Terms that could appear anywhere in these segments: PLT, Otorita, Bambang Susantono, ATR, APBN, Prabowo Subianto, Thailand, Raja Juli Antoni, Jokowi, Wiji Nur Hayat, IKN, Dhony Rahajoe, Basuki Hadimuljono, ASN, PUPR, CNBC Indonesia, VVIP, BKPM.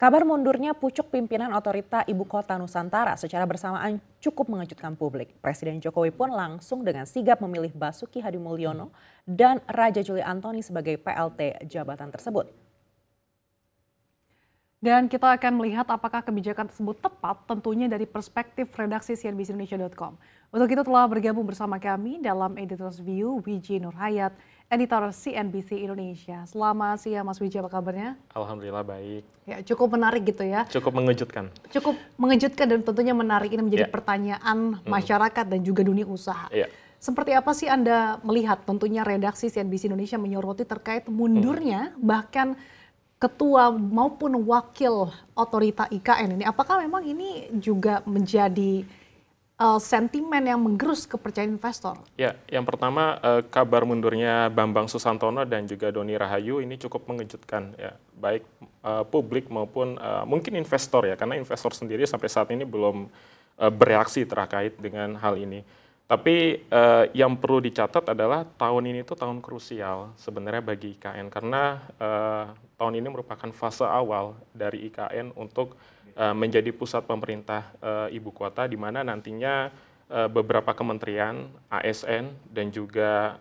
Kabar mundurnya pucuk pimpinan otorita Ibu Kota Nusantara secara bersamaan cukup mengejutkan publik. Presiden Jokowi pun langsung dengan sigap memilih Basuki Hadimuljono dan Raja Juli Antoni sebagai PLT jabatan tersebut. Dan kita akan melihat apakah kebijakan tersebut tepat tentunya dari perspektif redaksi CNBCIndonesia.com. Untuk itu telah bergabung bersama kami dalam Editor's View Wiji Nur Hayat, editor CNBC Indonesia. Selamat siang Mas Wiji, apa kabarnya? Alhamdulillah baik. Ya, cukup menarik gitu ya. Cukup mengejutkan. Cukup mengejutkan dan tentunya menarik, ini menjadi pertanyaan masyarakat dan juga dunia usaha. Ya. Seperti apa sih Anda melihat tentunya redaksi CNBC Indonesia menyoroti terkait mundurnya bahkan ketua maupun wakil otorita IKN ini, apakah memang ini juga menjadi sentimen yang menggerus kepercayaan investor? Ya, yang pertama kabar mundurnya Bambang Susantono dan juga Dhony Rahajoe ini cukup mengejutkan ya, baik publik maupun mungkin investor ya, karena investor sendiri sampai saat ini belum bereaksi terkait dengan hal ini. Tapi yang perlu dicatat adalah tahun ini tuh tahun krusial sebenarnya bagi IKN karena tahun ini merupakan fase awal dari IKN untuk menjadi pusat pemerintah ibu kota, di mana nantinya beberapa kementerian, ASN dan juga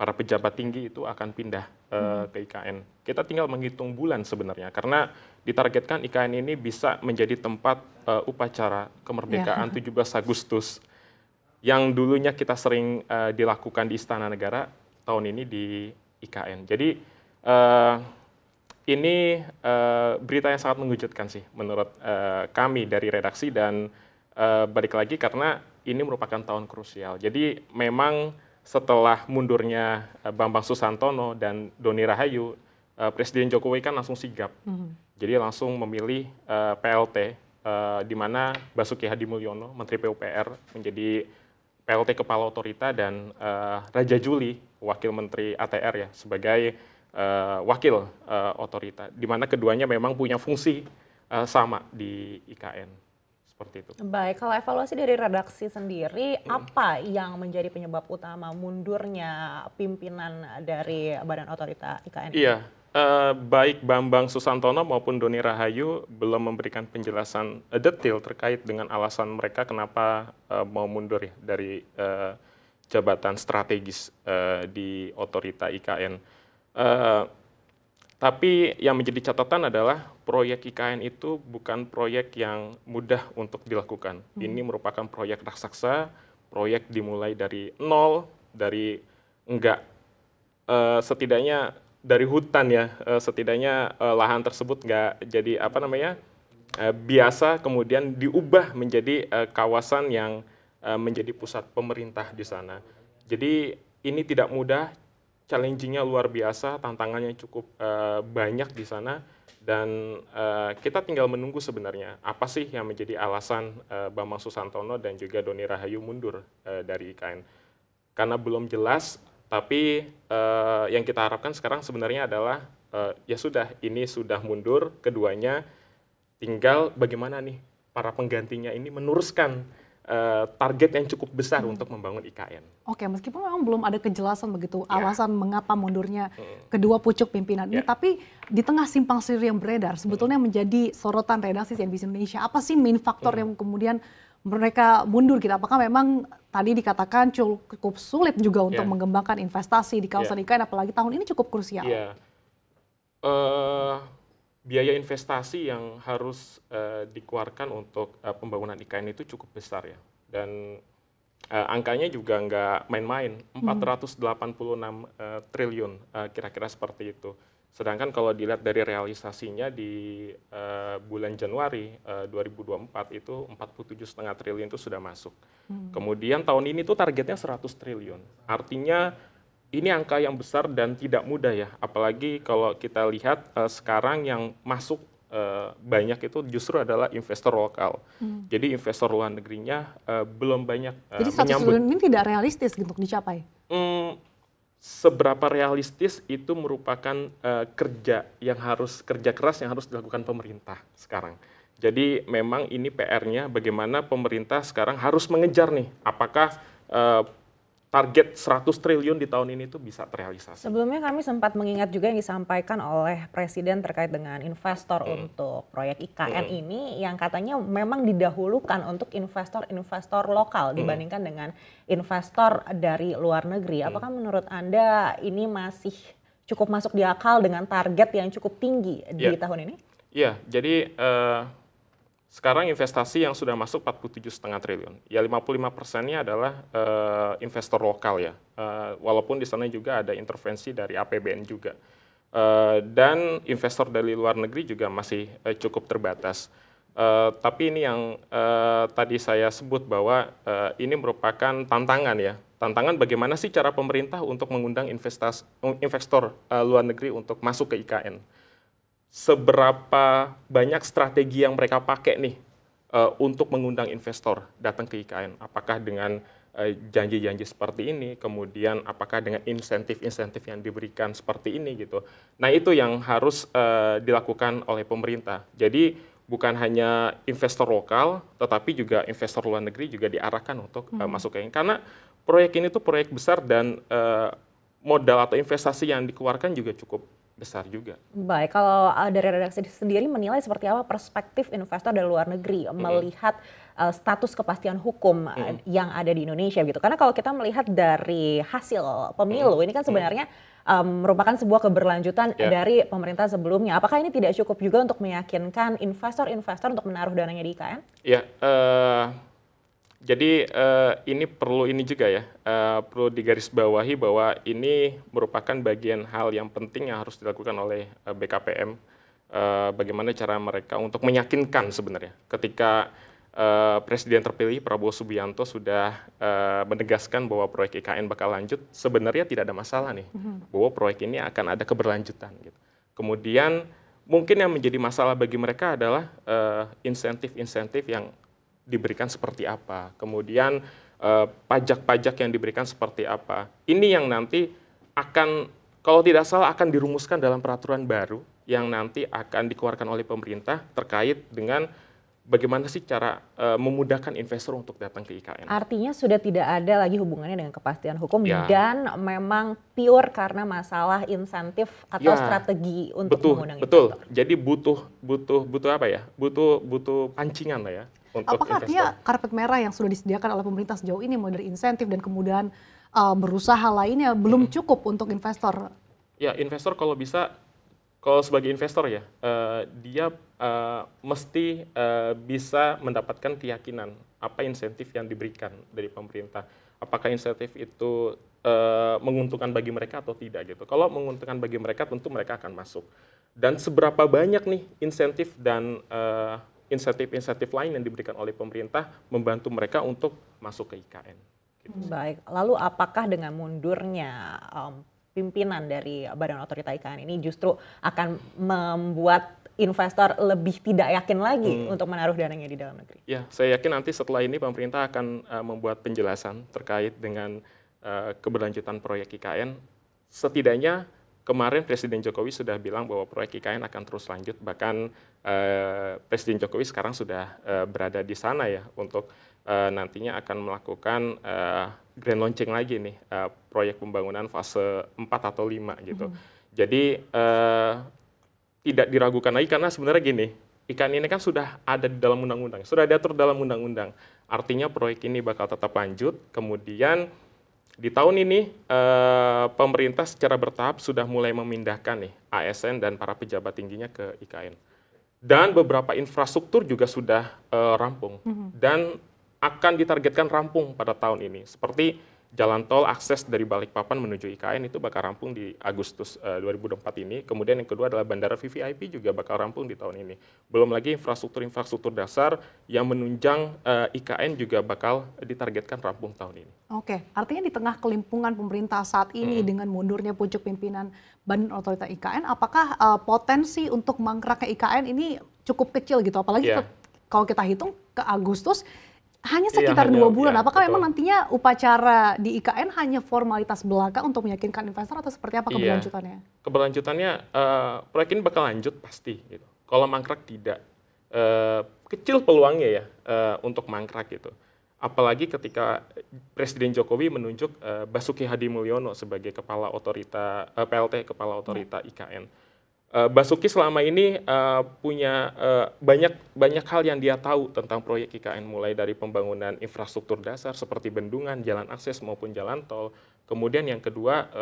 para pejabat tinggi itu akan pindah ke IKN. Kita tinggal menghitung bulan sebenarnya karena ditargetkan IKN ini bisa menjadi tempat upacara kemerdekaan 17 Agustus. Yang dulunya kita sering dilakukan di Istana Negara, tahun ini di IKN. Jadi ini berita yang sangat mengejutkan sih menurut kami dari redaksi, dan balik lagi karena ini merupakan tahun krusial. Jadi memang setelah mundurnya Bambang Susantono dan Dhony Rahajoe, Presiden Jokowi kan langsung sigap. Jadi langsung memilih PLT, di mana Basuki Hadimuljono, Menteri PUPR, menjadi PLT Kepala Otorita dan Raja Juli, Wakil Menteri ATR ya, sebagai Wakil Otorita, di mana keduanya memang punya fungsi sama di IKN. Seperti itu. Baik, kalau evaluasi dari redaksi sendiri, apa yang menjadi penyebab utama mundurnya pimpinan dari Badan Otorita IKN? Iya, baik Bambang Susantono maupun Dhony Rahajoe belum memberikan penjelasan detail terkait dengan alasan mereka kenapa mau mundur ya dari jabatan strategis di otorita IKN. Tapi yang menjadi catatan adalah proyek IKN itu bukan proyek yang mudah untuk dilakukan. Ini merupakan proyek raksasa, proyek dimulai dari nol, setidaknya dari hutan ya, setidaknya lahan tersebut nggak jadi biasa, kemudian diubah menjadi kawasan yang menjadi pusat pemerintah di sana. Jadi ini tidak mudah, challenging-nya luar biasa, tantangannya cukup banyak di sana, dan kita tinggal menunggu sebenarnya apa sih yang menjadi alasan Bambang Susantono dan juga Dhony Rahajoe mundur dari IKN. Karena belum jelas, tapi yang kita harapkan sekarang sebenarnya adalah ya sudah, ini sudah mundur keduanya, tinggal bagaimana nih para penggantinya ini meneruskan target yang cukup besar untuk membangun IKN. Oke, meskipun memang belum ada kejelasan begitu alasan mengapa mundurnya kedua pucuk pimpinan ini, tapi di tengah simpang siur yang beredar, sebetulnya menjadi sorotan redaksi CNBC Indonesia. Apa sih main faktor yang kemudian mereka mundur gitu? Apakah memang tadi dikatakan cukup sulit juga untuk mengembangkan investasi di kawasan IKN, apalagi tahun ini cukup krusial? Biaya investasi yang harus dikeluarkan untuk pembangunan IKN itu cukup besar ya. Dan angkanya juga nggak main-main, 486 triliun kira-kira seperti itu. Sedangkan kalau dilihat dari realisasinya di bulan Januari 2024 itu 47,5 triliun itu sudah masuk. Kemudian tahun ini tuh targetnya 100 triliun. Artinya ini angka yang besar dan tidak mudah ya, apalagi kalau kita lihat sekarang yang masuk banyak itu justru adalah investor lokal. Jadi investor luar negerinya belum banyak jadi menyambut. Jadi 100 triliun ini tidak realistis untuk dicapai? Seberapa realistis itu merupakan kerja keras yang harus dilakukan pemerintah sekarang. Jadi memang ini PR-nya bagaimana pemerintah sekarang harus mengejar nih, apakah target 100 triliun di tahun ini itu bisa terrealisasi. Sebelumnya kami sempat mengingat juga yang disampaikan oleh Presiden terkait dengan investor untuk proyek IKN ini yang katanya memang didahulukan untuk investor-investor lokal dibandingkan dengan investor dari luar negeri. Apakah menurut Anda ini masih cukup masuk di akal dengan target yang cukup tinggi di tahun ini? Iya, jadi sekarang investasi yang sudah masuk 47,5 triliun. Ya 55%-nya adalah investor lokal ya. Walaupun di sana juga ada intervensi dari APBN juga. Dan investor dari luar negeri juga masih cukup terbatas. Tapi ini yang tadi saya sebut bahwa ini merupakan tantangan ya. Tantangan bagaimana sih cara pemerintah untuk mengundang investor luar negeri untuk masuk ke IKN. Seberapa banyak strategi yang mereka pakai nih untuk mengundang investor datang ke IKN? Apakah dengan janji-janji seperti ini, kemudian apakah dengan insentif-insentif yang diberikan seperti ini gitu? Nah itu yang harus dilakukan oleh pemerintah. Jadi bukan hanya investor lokal, tetapi juga investor luar negeri juga diarahkan untuk masuk ke IKN. Karena proyek ini tuh proyek besar dan modal atau investasi yang dikeluarkan juga cukup besar juga. Baik, kalau dari redaksi sendiri menilai seperti apa perspektif investor dari luar negeri melihat status kepastian hukum yang ada di Indonesia gitu. Karena kalau kita melihat dari hasil pemilu ini kan sebenarnya merupakan sebuah keberlanjutan dari pemerintah sebelumnya. Apakah ini tidak cukup juga untuk meyakinkan investor-investor untuk menaruh dananya di IKN? Ya, jadi perlu digarisbawahi bahwa ini merupakan bagian hal yang penting yang harus dilakukan oleh BKPM. Bagaimana cara mereka untuk meyakinkan sebenarnya. Ketika Presiden terpilih Prabowo Subianto sudah menegaskan bahwa proyek IKN bakal lanjut, sebenarnya tidak ada masalah nih bahwa proyek ini akan ada keberlanjutan. Gitu. Kemudian mungkin yang menjadi masalah bagi mereka adalah insentif-insentif yang diberikan seperti apa, kemudian pajak-pajak yang diberikan seperti apa. Ini yang nanti akan, kalau tidak salah akan dirumuskan dalam peraturan baru yang nanti akan dikeluarkan oleh pemerintah terkait dengan bagaimana sih cara memudahkan investor untuk datang ke IKN. Artinya sudah tidak ada lagi hubungannya dengan kepastian hukum dan memang pure karena masalah insentif atau strategi untuk mengundang investor. Betul. Jadi butuh pancingan lah ya. Apakah artinya karpet merah yang sudah disediakan oleh pemerintah sejauh ini, mulai dari insentif dan kemudian berusaha lainnya, belum cukup untuk investor? Ya, investor kalau bisa, kalau sebagai investor ya, dia mesti bisa mendapatkan keyakinan apa insentif yang diberikan dari pemerintah. Apakah insentif itu menguntungkan bagi mereka atau tidak gitu. Kalau menguntungkan bagi mereka, tentu mereka akan masuk. Dan seberapa banyak nih insentif dan insentif-insentif lain yang diberikan oleh pemerintah membantu mereka untuk masuk ke IKN. Gitu. Baik, lalu apakah dengan mundurnya pimpinan dari Badan Otorita IKN ini justru akan membuat investor lebih tidak yakin lagi untuk menaruh dananya di dalam negeri? Ya, saya yakin nanti setelah ini pemerintah akan membuat penjelasan terkait dengan keberlanjutan proyek IKN. Setidaknya kemarin Presiden Jokowi sudah bilang bahwa proyek IKN akan terus lanjut, bahkan Presiden Jokowi sekarang sudah berada di sana ya untuk nantinya akan melakukan grand launching lagi nih proyek pembangunan fase 4 atau 5 gitu. Jadi tidak diragukan lagi karena sebenarnya gini, IKN ini kan sudah ada di dalam undang-undang, sudah diatur dalam undang-undang. Artinya proyek ini bakal tetap lanjut, kemudian di tahun ini, pemerintah secara bertahap sudah mulai memindahkan nih ASN dan para pejabat tingginya ke IKN. Dan beberapa infrastruktur juga sudah rampung. Dan akan ditargetkan rampung pada tahun ini. Seperti jalan tol akses dari Balikpapan menuju IKN itu bakal rampung di Agustus 2024 ini. Kemudian yang kedua adalah Bandara VVIP juga bakal rampung di tahun ini. Belum lagi infrastruktur-infrastruktur dasar yang menunjang IKN juga bakal ditargetkan rampung tahun ini. Oke, artinya di tengah kelimpungan pemerintah saat ini dengan mundurnya pucuk pimpinan Badan Otorita IKN, apakah potensi untuk mangkraknya IKN ini cukup kecil gitu? Apalagi kalau kita hitung ke Agustus hanya sekitar 2 bulan. Apakah memang nantinya upacara di IKN hanya formalitas belaka untuk meyakinkan investor atau seperti apa keberlanjutannya? Keberlanjutannya proyek ini bakal lanjut pasti. Gitu. Kalau mangkrak tidak, kecil peluangnya ya untuk mangkrak gitu. Apalagi ketika Presiden Jokowi menunjuk Basuki Hadimuljono sebagai kepala otorita PLT, kepala otorita IKN. Basuki selama ini punya banyak hal yang dia tahu tentang proyek IKN, mulai dari pembangunan infrastruktur dasar seperti bendungan, jalan akses maupun jalan tol. Kemudian yang kedua,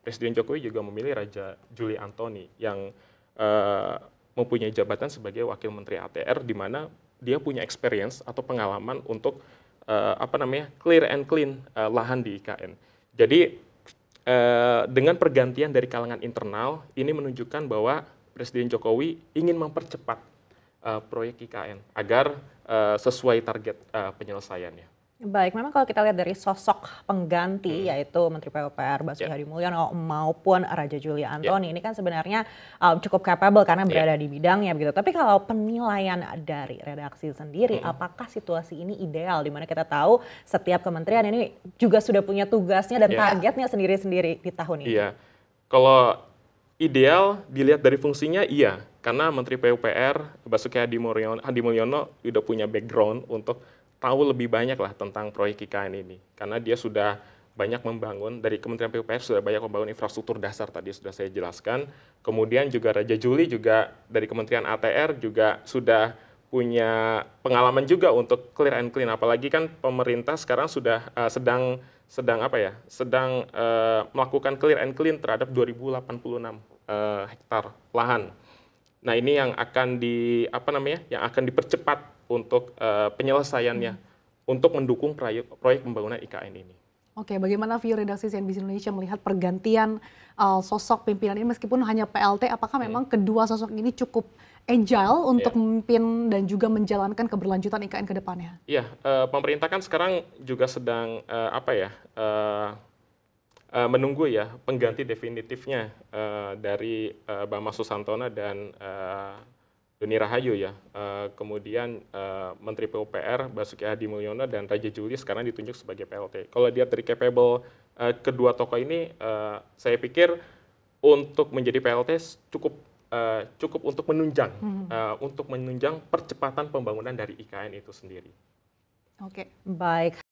Presiden Jokowi juga memilih Raja Juli Antoni yang mempunyai jabatan sebagai Wakil Menteri ATR, di mana dia punya experience atau pengalaman untuk clear and clean lahan di IKN. Jadi dengan pergantian dari kalangan internal, ini menunjukkan bahwa Presiden Jokowi ingin mempercepat proyek IKN agar sesuai target penyelesaiannya. Baik, memang kalau kita lihat dari sosok pengganti yaitu Menteri PUPR Basuki Hadimuljono maupun Raja Juli Antoni ini kan sebenarnya cukup capable karena berada di bidangnya begitu. Tapi kalau penilaian dari redaksi sendiri, apakah situasi ini ideal di mana kita tahu setiap kementerian ini juga sudah punya tugasnya dan targetnya sendiri-sendiri di tahun ini? Iya. Kalau ideal dilihat dari fungsinya, iya. Karena Menteri PUPR Basuki Hadimuljono sudah punya background untuk tahu lebih banyak lah tentang proyek IKN ini, karena dia sudah banyak membangun, dari Kementerian PUPR sudah banyak membangun infrastruktur dasar tadi sudah saya jelaskan. Kemudian juga Raja Juli juga dari Kementerian ATR juga sudah punya pengalaman juga untuk clear and clean, apalagi kan pemerintah sekarang sudah sedang melakukan clear and clean terhadap 2.086 hektar lahan. Nah, ini yang akan dipercepat untuk penyelesaiannya, untuk mendukung proyek pembangunan IKN ini. Oke, bagaimana view redaksi CNBC Indonesia melihat pergantian sosok pimpinan ini meskipun hanya PLT, apakah memang kedua sosok ini cukup agile untuk memimpin dan juga menjalankan keberlanjutan IKN ke depannya? Iya, pemerintah kan sekarang juga sedang menunggu ya pengganti definitifnya dari Bambang Susantono dan Dhony Rahajoe ya, kemudian Menteri PUPR Basuki Hadimuljono dan Raja Juli sekarang ditunjuk sebagai PLT. Kalau dia dari capable kedua tokoh ini, saya pikir untuk menjadi PLT cukup untuk menunjang percepatan pembangunan dari IKN itu sendiri. Oke, baik.